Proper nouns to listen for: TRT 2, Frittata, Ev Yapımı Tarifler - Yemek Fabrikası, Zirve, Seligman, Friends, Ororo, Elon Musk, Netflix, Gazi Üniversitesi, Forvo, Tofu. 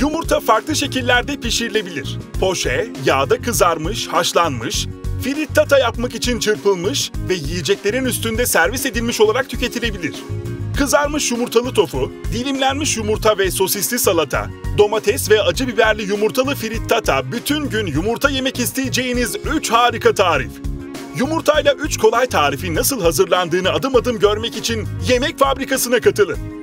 Yumurta farklı şekillerde pişirilebilir. Poşe, yağda kızarmış, haşlanmış, frittata yapmak için çırpılmış ve yiyeceklerin üstünde servis edilmiş olarak tüketilebilir. Kızarmış yumurtalı tofu, dilimlenmiş yumurta ve sosisli salata, domates ve acı biberli yumurtalı frittata bütün gün yumurta yemek isteyeceğiniz 3 harika tarif. Yumurtayla 3 kolay tarifi nasıl hazırlandığını adım adım görmek için Yemek Fabrikası'na katılın.